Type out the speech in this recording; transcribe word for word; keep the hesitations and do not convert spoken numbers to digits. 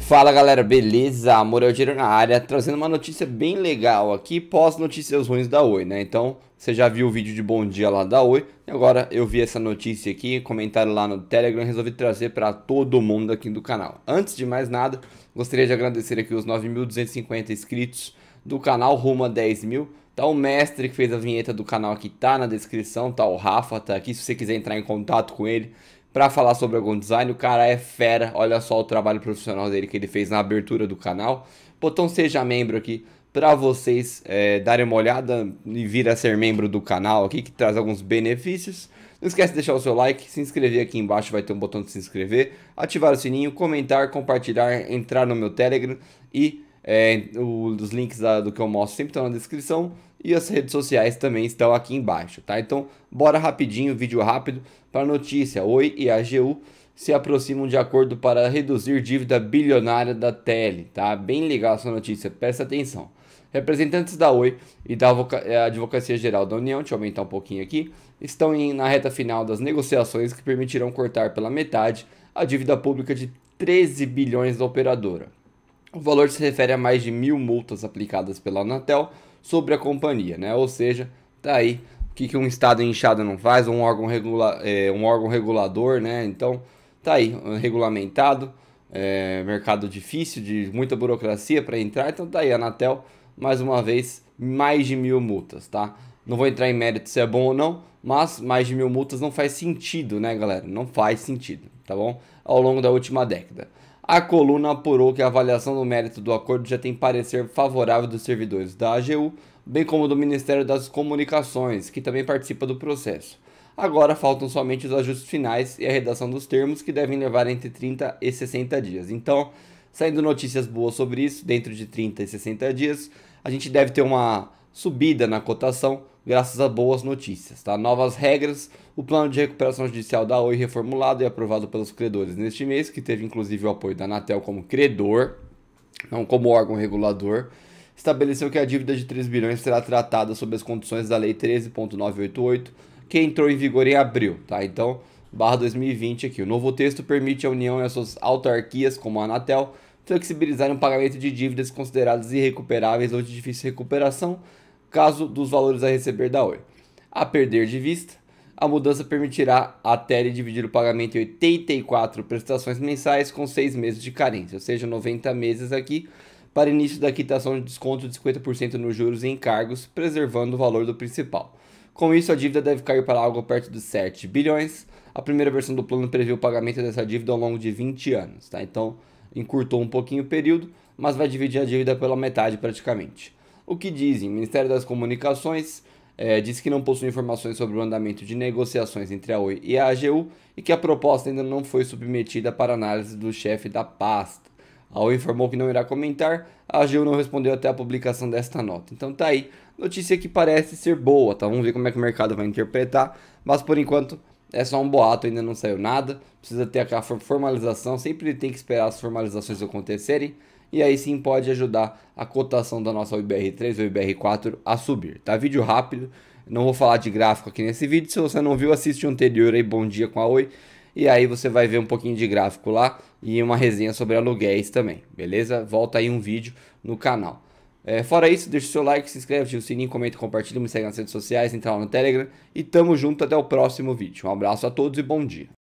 Fala galera, beleza? Amor é o dinheiro na área, trazendo uma notícia bem legal aqui, pós notícias ruins da Oi, né? Então, você já viu o vídeo de bom dia lá da Oi, e agora eu vi essa notícia aqui, comentário lá no Telegram, resolvi trazer para todo mundo aqui do canal. Antes de mais nada, gostaria de agradecer aqui os nove mil duzentos e cinquenta inscritos do canal, rumo a dez mil. Tá, o mestre que fez a vinheta do canal aqui, tá na descrição, tá, o Rafa tá aqui, se você quiser entrar em contato com ele pra falar sobre algum design, o cara é fera, olha só o trabalho profissional dele que ele fez na abertura do canal. Botão seja membro aqui pra vocês é, darem uma olhada e vir a ser membro do canal aqui, que traz alguns benefícios. Não esquece de deixar o seu like, se inscrever aqui embaixo, vai ter um botão de se inscrever, ativar o sininho, comentar, compartilhar, entrar no meu Telegram e... É, os links da, do que eu mostro sempre estão na descrição e as redes sociais também estão aqui embaixo, tá? Então, bora rapidinho, vídeo rápido, para a notícia. Oi e a AGU se aproximam de acordo para reduzir dívida bilionária da Tele, tá? Bem legal essa notícia, presta atenção. Representantes da Oi e da Advocacia-Geral da União, deixa eu aumentar um pouquinho aqui, estão em, na reta final das negociações que permitirão cortar pela metade a dívida pública de treze bilhões da operadora. O valor se refere a mais de mil multas aplicadas pela Anatel sobre a companhia, né? Ou seja, tá aí o que, que um Estado inchado não faz, um órgão, regula é, um órgão regulador, né? Então, tá aí, regulamentado, é, mercado difícil, de muita burocracia para entrar. Então, tá aí, Anatel, mais uma vez, mais de mil multas, tá? Não vou entrar em mérito se é bom ou não, mas mais de mil multas não faz sentido, né, galera? Não faz sentido, tá bom? Ao longo da última década. A coluna apurou que a avaliação do mérito do acordo já tem parecer favorável dos servidores da A G U, bem como do Ministério das Comunicações, que também participa do processo. Agora faltam somente os ajustes finais e a redação dos termos, que devem levar entre trinta e sessenta dias. Então, saindo notícias boas sobre isso, dentro de trinta e sessenta dias, a gente deve ter uma subida na cotação, graças a boas notícias, tá? Novas regras, o plano de recuperação judicial da Oi reformulado e aprovado pelos credores neste mês, que teve inclusive o apoio da Anatel como credor, não como órgão regulador, estabeleceu que a dívida de três bilhões será tratada sob as condições da Lei treze ponto novecentos e oitenta e oito, que entrou em vigor em abril, tá? Então, barra dois mil e vinte aqui. O novo texto permite à União e às suas autarquias, como a Anatel, flexibilizar o pagamento de dívidas consideradas irrecuperáveis ou de difícil recuperação, caso dos valores a receber da Oi. A perder de vista, a mudança permitirá à Tele dividir o pagamento em oitenta e quatro prestações mensais com seis meses de carência, ou seja, noventa meses aqui, para início da quitação de desconto de cinquenta por cento nos juros e encargos, preservando o valor do principal. Com isso, a dívida deve cair para algo perto de sete bilhões. A primeira versão do plano previu o pagamento dessa dívida ao longo de vinte anos, tá? Então, encurtou um pouquinho o período, mas vai dividir a dívida pela metade praticamente. O que dizem? O Ministério das Comunicações eh, diz que não possui informações sobre o andamento de negociações entre a Oi e a A G U e que a proposta ainda não foi submetida para análise do chefe da pasta. A Oi informou que não irá comentar, a A G U não respondeu até a publicação desta nota. Então tá aí, notícia que parece ser boa, tá? Vamos ver como é que o mercado vai interpretar, mas por enquanto é só um boato, ainda não saiu nada, precisa ter aquela formalização, sempre tem que esperar as formalizações acontecerem, e aí sim pode ajudar a cotação da nossa U B R três ou U B R quatro a subir, tá? Vídeo rápido, não vou falar de gráfico aqui nesse vídeo, se você não viu, assiste o anterior aí, Bom Dia com a Oi, e aí você vai ver um pouquinho de gráfico lá e uma resenha sobre aluguéis também, beleza? Volta aí um vídeo no canal. É, fora isso, deixa o seu like, se inscreve, ativa o sininho, comenta, compartilha, me segue nas redes sociais, entra lá no Telegram e tamo junto até o próximo vídeo. Um abraço a todos e bom dia.